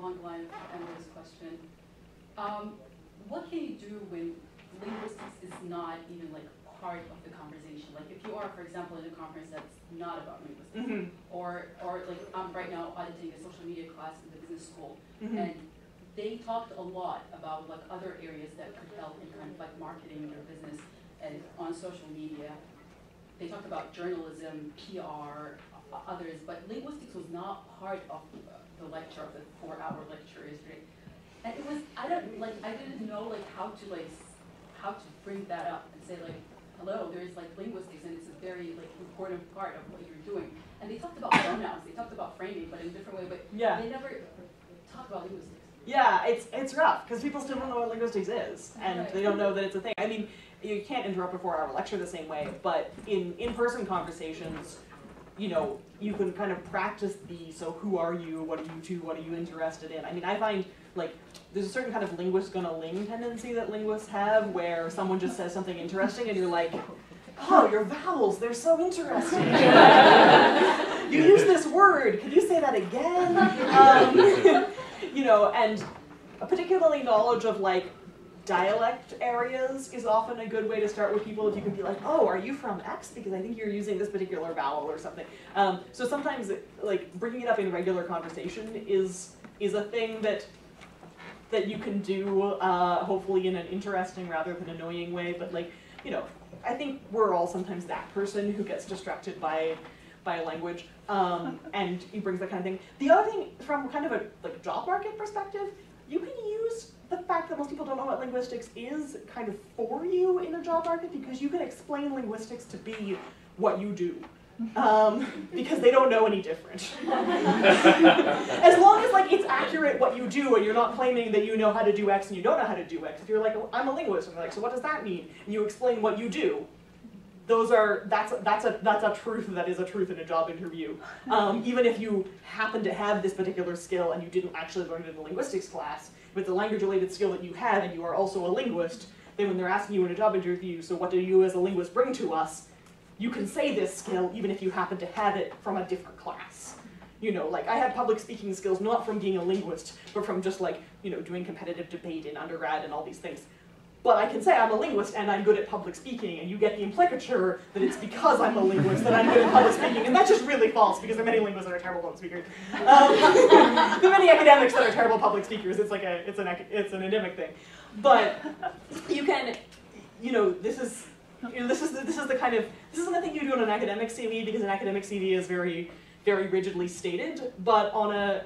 long line to Emily's question. What can you do when linguistics is not even like part of the conversation? Like if you are, for example, in a conference that's not about linguistics, mm-hmm. or like I'm right now auditing a social media class in the business school, mm-hmm. and they talked a lot about like other areas that could help in kind of like marketing your business and on social media. They talked about journalism, PR, others, but linguistics was not part of the lecture, of the 4-hour lecture yesterday. And it was, I didn't know how to bring that up and say like, hello, there's like linguistics and it's a very like important part of what you're doing. And they talked about pronouns, they talked about framing, but in a different way, but yeah. They never talked about linguistics. Yeah, it's rough, because people still don't know what linguistics is, and right. They don't know that it's a thing. I mean, you can't interrupt a 4-hour lecture the same way, but in-person conversations, you know, you can kind of practice so who are you, what are you to, what are you interested in? I mean, I find, like, there's a certain kind of linguist gonna ling tendency that linguists have, where someone just says something interesting, and you're like, oh, your vowels, they're so interesting. You use this word, could you say that again? You know, and particularly knowledge of, like, dialect areas is often a good way to start with people if you can be like, oh, are you from X? Because I think you're using this particular vowel or something. So sometimes, like, bringing it up in regular conversation is a thing that you can do, hopefully in an interesting rather than annoying way. But, like, you know, I think we're all sometimes that person who gets distracted by language, and he brings that kind of thing. The other thing, from kind of a like job market perspective, you can use the fact that most people don't know what linguistics is kind of for you in a job market, because you can explain linguistics to be what you do, because they don't know any different. As long as like it's accurate what you do and you're not claiming that you know how to do X and you don't know how to do X. If you're like, oh, I'm a linguist, and they're like, so what does that mean? And you explain what you do. That's a truth that is a truth in a job interview. Even if you happen to have this particular skill and you didn't actually learn it in a linguistics class, but the language-related skill that you have and you are also a linguist, then when they're asking you in a job interview, so what do you as a linguist bring to us? You can say this skill even if you happen to have it from a different class. You know, like I had public speaking skills not from being a linguist, but from just like, you know, doing competitive debate in undergrad and all these things. But I can say I'm a linguist and I'm good at public speaking, and you get the implicature that it's because I'm a linguist that I'm good at public speaking, and that's just really false, because there are many linguists that are terrible public speakers. There are many academics that are terrible public speakers. It's like it's an endemic thing. But you can, you know, this isn't the thing you do on an academic CV, because an academic CV is very, very rigidly stated. But on a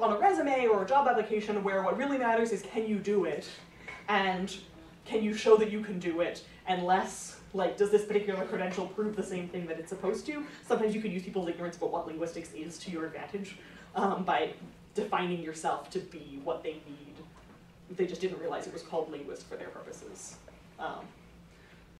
resume or a job application, where what really matters is can you do it, and can you show that you can do it, and less, like, does this particular credential prove the same thing that it's supposed to? Sometimes you could use people's ignorance about what linguistics is to your advantage by defining yourself to be what they need. They just didn't realize it was called linguist for their purposes.